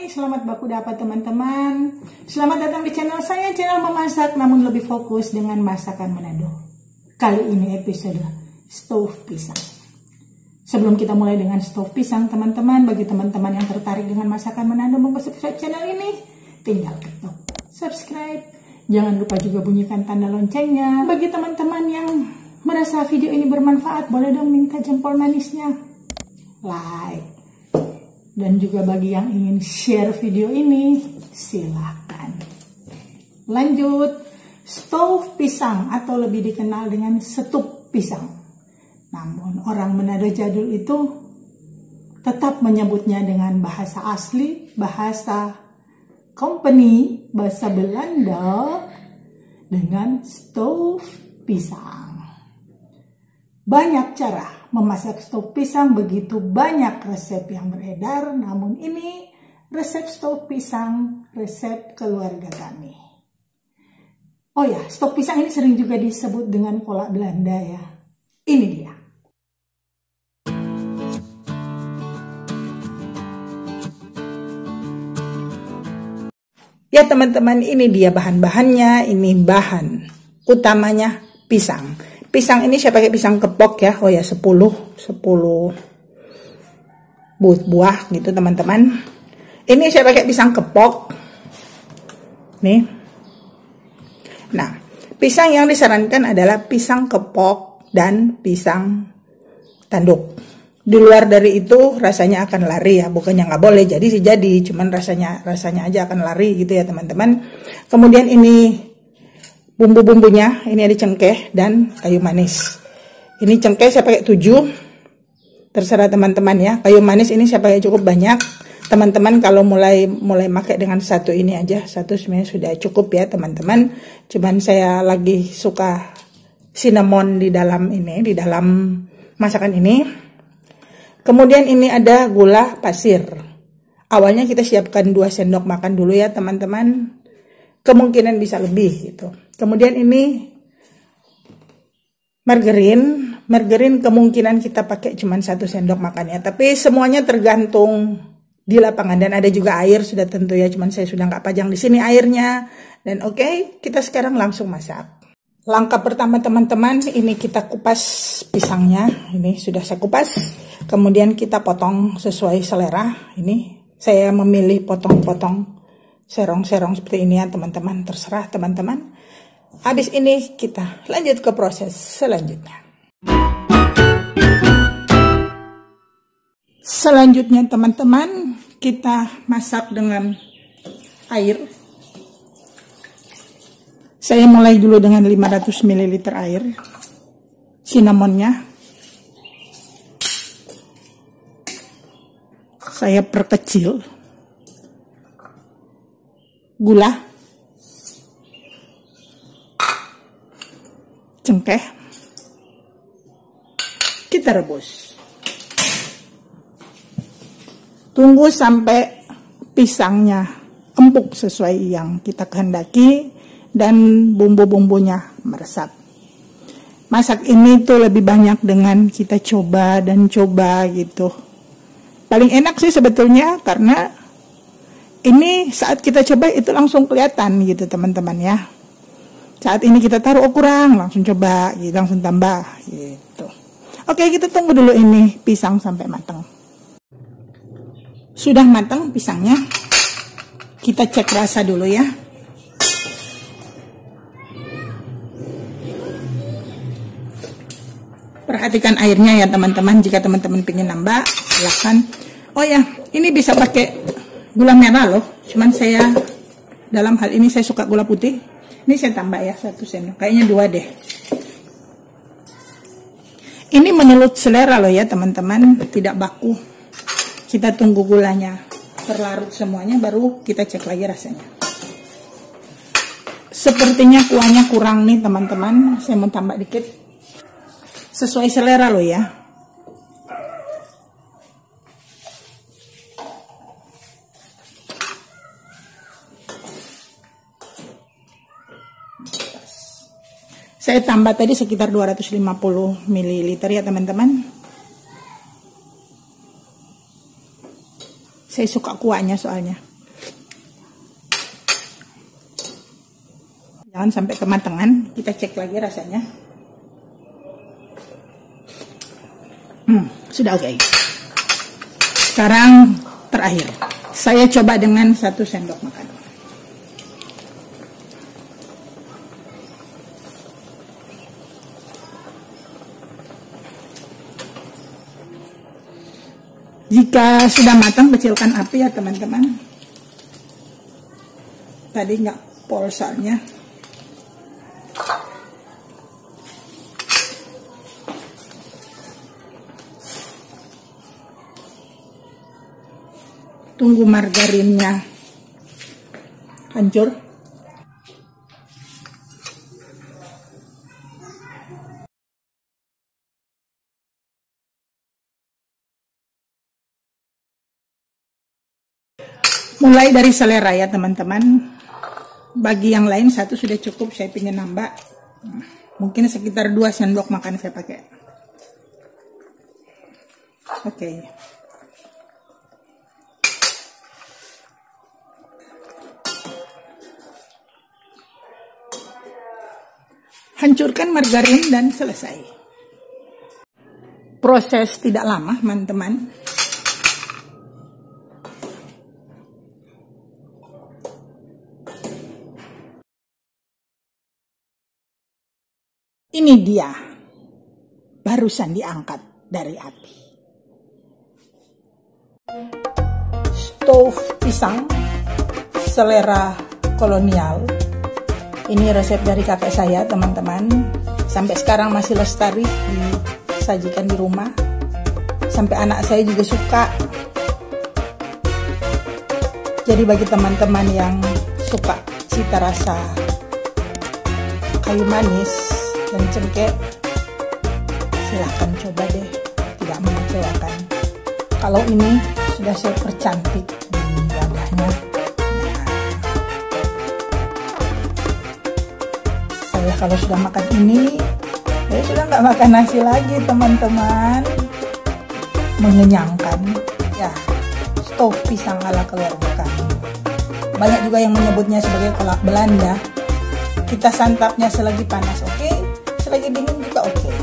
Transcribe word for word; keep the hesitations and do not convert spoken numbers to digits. Hai, selamat berkuda apa teman-teman. Selamat datang di channel saya, channel memasak namun lebih fokus dengan masakan Manado. Kali ini episode stoof pisang. Sebelum kita mulai dengan stoof pisang, teman-teman, bagi teman-teman yang tertarik dengan masakan Manado, monggo subscribe channel ini. Tinggal ketuk subscribe. Jangan lupa juga bunyikan tanda loncengnya. Bagi teman-teman yang merasa video ini bermanfaat, boleh dong minta jempol manisnya, like. Dan juga bagi yang ingin share video ini, silakan. Lanjut, stoof pisang atau lebih dikenal dengan setup pisang. Namun orang Manado jadul itu tetap menyebutnya dengan bahasa asli, bahasa company, bahasa Belanda, dengan stoof pisang. Banyak cara memasak stoof pisang, begitu banyak resep yang beredar, namun ini resep stoof pisang, resep keluarga kami. Oh ya, stoof pisang ini sering juga disebut dengan kolak Belanda ya. Ini dia. Ya teman-teman, ini dia bahan-bahannya, ini bahan utamanya pisang. Pisang ini saya pakai pisang kepok ya. Oh ya, sepuluh buah gitu teman-teman. Ini saya pakai pisang kepok. Nih. Nah, pisang yang disarankan adalah pisang kepok dan pisang tanduk. Di luar dari itu rasanya akan lari ya. Bukannya nggak boleh, jadi sih jadi, cuman rasanya rasanya aja akan lari gitu ya teman-teman. Kemudian ini bumbu-bumbunya, ini ada cengkeh dan kayu manis. Ini cengkeh saya pakai tujuh, terserah teman-teman ya. Kayu manis ini saya pakai cukup banyak. Teman-teman kalau mulai mulai pakai dengan satu ini aja, satu sebenarnya sudah cukup ya teman-teman. Cuman saya lagi suka cinnamon di dalam ini, di dalam masakan ini. Kemudian ini ada gula pasir. Awalnya kita siapkan dua sendok makan dulu ya teman-teman. Kemungkinan bisa lebih gitu. Kemudian ini margarin. Margarin kemungkinan kita pakai cuma satu sendok makan ya. Tapi semuanya tergantung di lapangan. Dan ada juga air sudah tentu ya. Cuman saya sudah nggak pajang di sini airnya. Dan oke, okay, kita sekarang langsung masak. Langkah pertama teman-teman, ini kita kupas pisangnya. Ini sudah saya kupas. Kemudian kita potong sesuai selera. Ini saya memilih potong-potong serong-serong seperti ini ya teman-teman, terserah teman-teman. Habis ini kita lanjut ke proses selanjutnya. Selanjutnya teman-teman, kita masak dengan air. Saya mulai dulu dengan lima ratus mililiter air. Cinnamonnya saya perkecil. Gula, cengkeh, kita rebus. Tunggu sampai pisangnya empuk sesuai yang kita kehendaki dan bumbu-bumbunya meresap. Masak ini tuh lebih banyak dengan kita coba dan coba gitu. Paling enak sih sebetulnya karena ini saat kita coba itu langsung kelihatan gitu teman-teman ya. Saat ini kita taruh, oh kurang, langsung coba, gitu, langsung tambah gitu. Oke, kita tunggu dulu ini pisang sampai matang. Sudah matang pisangnya, kita cek rasa dulu ya. Perhatikan airnya ya teman-teman, jika teman-teman pengen nambah silahkan. Oh ya, ini bisa pakai gula merah loh, cuman saya dalam hal ini saya suka gula putih. Ini saya tambah ya satu sendok, kayaknya dua deh. Ini menurut selera loh ya teman-teman, tidak baku. Kita tunggu gulanya terlarut semuanya, baru kita cek lagi rasanya. Sepertinya kuahnya kurang nih teman-teman, saya mau tambah dikit. Sesuai selera loh ya. Saya tambah tadi sekitar dua ratus lima puluh mililiter ya teman-teman. Saya suka kuahnya soalnya. jangan sampai kematangan, kita cek lagi rasanya. Hmm, sudah oke. Okay. Sekarang terakhir, saya coba dengan satu sendok makan. Jika sudah matang, kecilkan api ya teman-teman. Tadi nggak polsanya. Tunggu margarinnya hancur. Mulai dari selera ya teman-teman. Bagi yang lain satu sudah cukup, saya ingin nambah mungkin sekitar dua sendok makan saya pakai. Oke. Okay. Hancurkan margarin dan selesai. Proses tidak lama, teman-teman. Ini dia, barusan diangkat dari api. Stoof pisang, selera kolonial. Ini resep dari kakek saya, teman-teman. Sampai sekarang masih lestari, disajikan di rumah. Sampai anak saya juga suka. Jadi bagi teman-teman yang suka cita rasa kayu manis dan cengkeh, silahkan coba deh, tidak mengecewakan. Kalau ini sudah saya percantik di wadahnya. Ya, kalau sudah makan ini, saya sudah nggak makan nasi lagi, teman-teman. Mengenyangkan, ya. Stoof pisang ala keluarga kami. Banyak juga yang menyebutnya sebagai kolak Belanda. Kita santapnya selagi panas, oke? Selagi dingin juga oke.